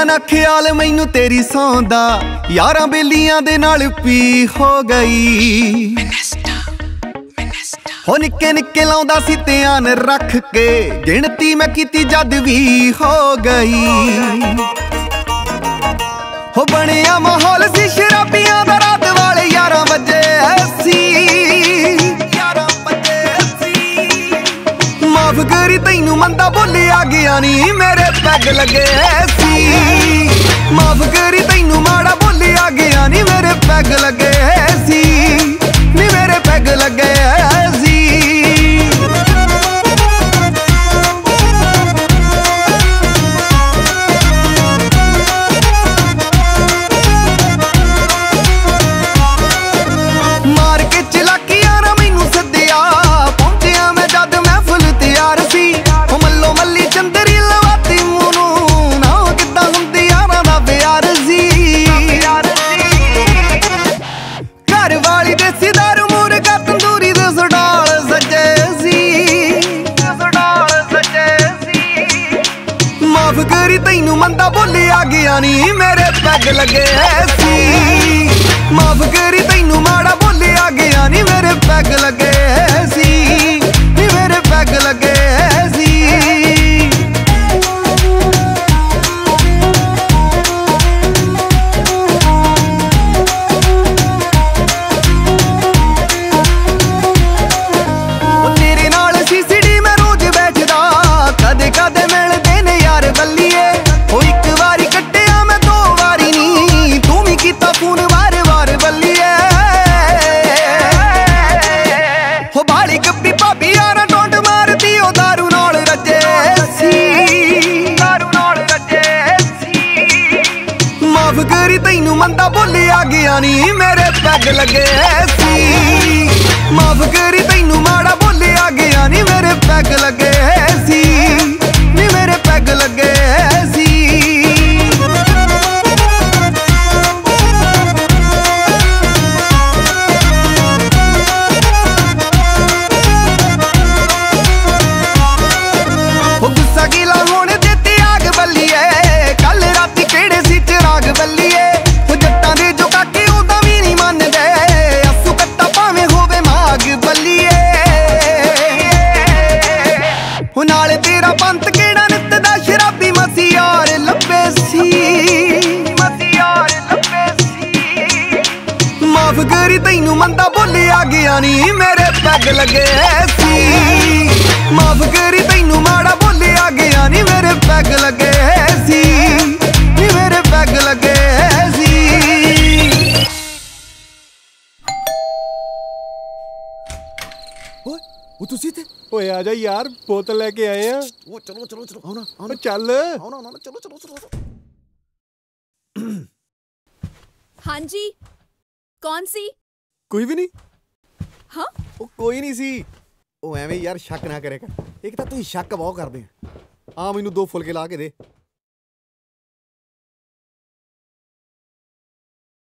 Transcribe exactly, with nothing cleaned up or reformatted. रहा ना ख्याल मैनू तेरी सौंदा, यारा बेलियां दे नाल पी हो गई। हो निके निके लाउंदा सी ध्यान रख के, गिनती मैं कीती जद भी हो गई। हो बनिया माहौल सी शराबियां दा, रात वाले यारा बजे ऐसी। माफ करी तैनू मंदा बोलिया गया नी, मेरे पैग लगे ऐसी। माफ करी तैनू माड़ा बोलिया गया नी, मेरे पैग लगे ऐसी। नी मेरे पैग लगे ऐसी। माफ करी तैनू मंदा बोलिया गया नी, मेरे पैग लगे ऐसी। माफ करी तैनू माड़ा बोलिया गया नी, मेरे पैग लगे ऐसी। मेरे पैग लगे ऐसी। माफ करी तैनू मंदा बोलिया गया नी, मेरे पैग लगे ऐसी। माफ करी तैनू माड़ा बोलिया गया नी, मेरे पैग लगे ऐसी। नी मेरे पैग लगे ऐसी। माफ करी तैनू मंदा बोलिया गया नी, मेरे पैग लगे ऐसी। माफ करी तैनू माड़ा बोलिया गया नी, मेरे पैग लगे ऐसी। मेरे पैग लगे ऐसी। ਉਹ ਤੁਸੀਂ ਤੇ ਓਏ ਆ ਜਾ ਯਾਰ ਬੋਤਲ ਲੈ ਕੇ ਆਏ ਆ। ਉਹ ਚਲੋ ਚਲੋ ਚਲੋ ਆਉਣਾ ਆਉਣਾ ਚੱਲ ਆਉਣਾ ਆਉਣਾ ਚਲੋ ਚਲੋ ਚਲੋ। ਹਾਂਜੀ ਕੌਣ ਸੀ? ਕੋਈ ਵੀ ਨਹੀਂ। ਹਾਂ ਉਹ ਕੋਈ ਨਹੀਂ ਸੀ। ਉਹ ਐਵੇਂ ਯਾਰ ਸ਼ੱਕ ਨਾ ਕਰਿਆ ਕਰ, ਇੱਕ ਤਾਂ ਤੁਸੀਂ ਸ਼ੱਕ ਬਹੁਤ ਕਰਦੇ ਆ। ਆ ਮੈਨੂੰ ਦੋ ਫੁਲਕੇ ਲਾ ਕੇ ਦੇ।